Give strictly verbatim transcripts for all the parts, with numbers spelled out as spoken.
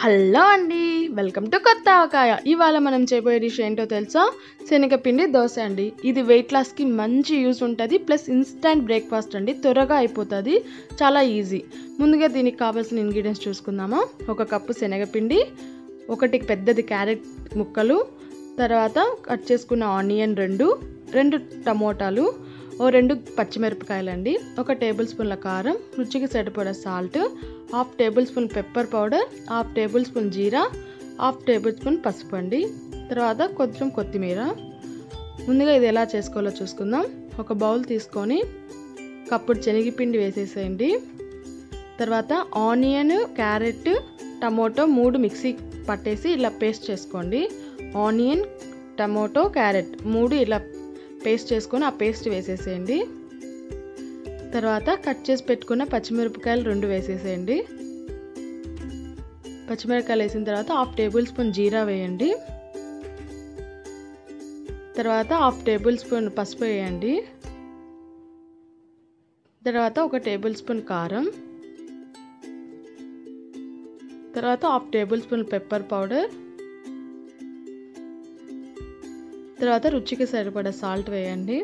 Hello అండి, welcome to కొత్త ఆవకాయ। ఇవాళ మనం చేయబోయే డిష్ ఏంటో తెలుసా? శనగపిండి దోశ అండి। ఇది వెయిట్ లాస్కి మంచి యూజ్ ఉంటుంది, ప్లస్ ఇన్స్టెంట్ బ్రేక్ఫాస్ట్ అండి, త్వరగా అయిపోతుంది, చాలా ఈజీ। ముందుగా దీనికి కావాల్సిన ఇంగ్రీడియంట్స్ చూసుకుందామా। ఒక కప్పు శనగపిండి, ఒకటి పెద్దది క్యారెట్ ముక్కలు, తర్వాత కట్ చేసుకున్న ఆనియన్ రెండు, రెండు టమోటాలు, ఓ రెండు పచ్చిమిరపకాయలు అండి, ఒక టేబుల్ స్పూన్ల కారం, రుచికి సరిపడే salt, half table spoon pepper powder, half table spoon జీరా, హాఫ్ టేబుల్ స్పూన్ పసుపు అండి, తర్వాత కొంచెం కొత్తిమీర। ముందుగా ఇది ఎలా చేసుకోవాలో చూసుకుందాం। ఒక బౌల్ తీసుకొని కప్పుడు శనగపిండి వేసేసేయండి, తర్వాత ఆనియన్, క్యారెట్, టమోటో మూడు మిక్సీ పట్టేసి ఇలా పేస్ట్ చేసుకోండి। ఆనియన్, టమోటో, క్యారెట్ మూడు ఇలా పేస్ట్ చేసుకొని ఆ పేస్ట్ వేసేసేయండి। తర్వాత కట్ చేసి పెట్టుకున్న పచ్చిమిరపకాయలు రెండు వేసేసేయండి। పచ్చిమిరపకాయలు వేసిన తర్వాత హాఫ్ టేబుల్ స్పూన్ జీరా వేయండి, తర్వాత హాఫ్ టేబుల్ స్పూన్ పసుపు వేయండి, తర్వాత ఒక టేబుల్ స్పూన్ కారం, తర్వాత half table spoon pepper powder, తర్వాత రుచికి సరిపడా సాల్ట్ వేయండి,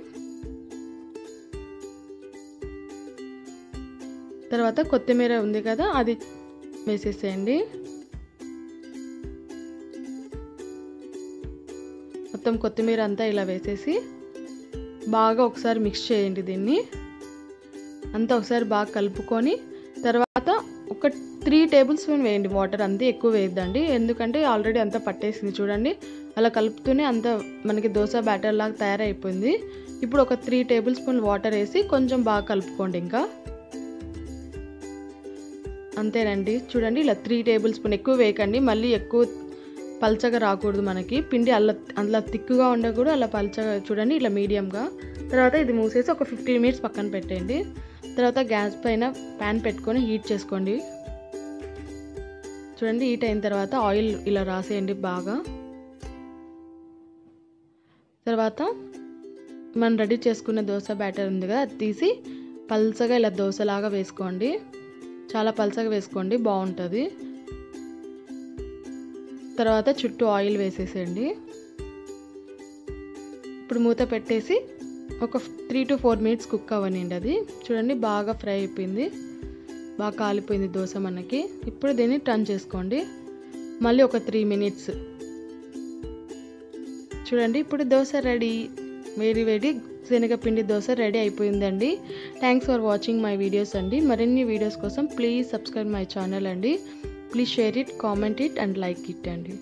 తర్వాత కొత్తిమీర ఉంది కదా అది వేసేసేయండి। మొత్తం కొత్తిమీర అంతా ఇలా వేసేసి బాగా ఒకసారి మిక్స్ చేయండి దీన్ని అంతా, ఒకసారి బాగా కలుపుకొని తర్వాత ఒక త్రీ టేబుల్ స్పూన్ వేయండి వాటర్, అంతే ఎక్కువ వేయద్దండి, ఎందుకంటే ఆల్రెడీ అంతా పట్టేసింది చూడండి। అలా కలుపుతూనే అంత మనకి దోశ బ్యాటర్ లాగా తయారైపోయింది। ఇప్పుడు ఒక త్రీ టేబుల్ స్పూన్ వాటర్ వేసి కొంచెం బాగా కలుపుకోండి, ఇంకా అంతేనండి। చూడండి ఇలా త్రీ టేబుల్ స్పూన్, ఎక్కువ వేయకండి, మళ్ళీ ఎక్కువ పల్చగా రాకూడదు మనకి పిండి, అలా అలా తిక్కుగా ఉండకూడదు, అలా పల్చగా చూడండి ఇలా మీడియంగా। తర్వాత ఇది మూసేసి ఒక ఫిఫ్టీన్ మినిట్స్ పక్కన పెట్టేయండి। తర్వాత గ్యాస్ పైన ప్యాన్ పెట్టుకొని హీట్ చేసుకోండి, చూడండి హీట్ అయిన తర్వాత ఆయిల్ ఇలా రాసేయండి బాగా। తర్వాత మనం రెడీ చేసుకున్న దోశ బ్యాటర్ ఉంది కదా అది తీసి పల్చగా ఇలా దోశలాగా వేసుకోండి, చాలా పల్చగా వేసుకోండి, బాగుంటుంది। తర్వాత చుట్టూ ఆయిల్ వేసేసేయండి। ఇప్పుడు మూత పెట్టేసి ఒక three two four minutes cook అవ్వనండి అది, చూడండి బాగా ఫ్రై అయిపోయింది, బాగా కాలిపోయింది దోశ మనకి। ఇప్పుడు దీన్ని టర్న్ చేసుకోండి, మళ్ళీ ఒక త్రీ మినిట్స్ చూడండి, ఇప్పుడు దోశ రెడీ, వేడి వేడి శనగపిండి దోశ రెడీ అయిపోయిందండి। Thanks for watching my videos అండి। మరిన్ని వీడియోస్ కోసం ప్లీజ్ సబ్స్క్రైబ్ మై ఛానల్ అండి, please share it, comment it and like it అండి।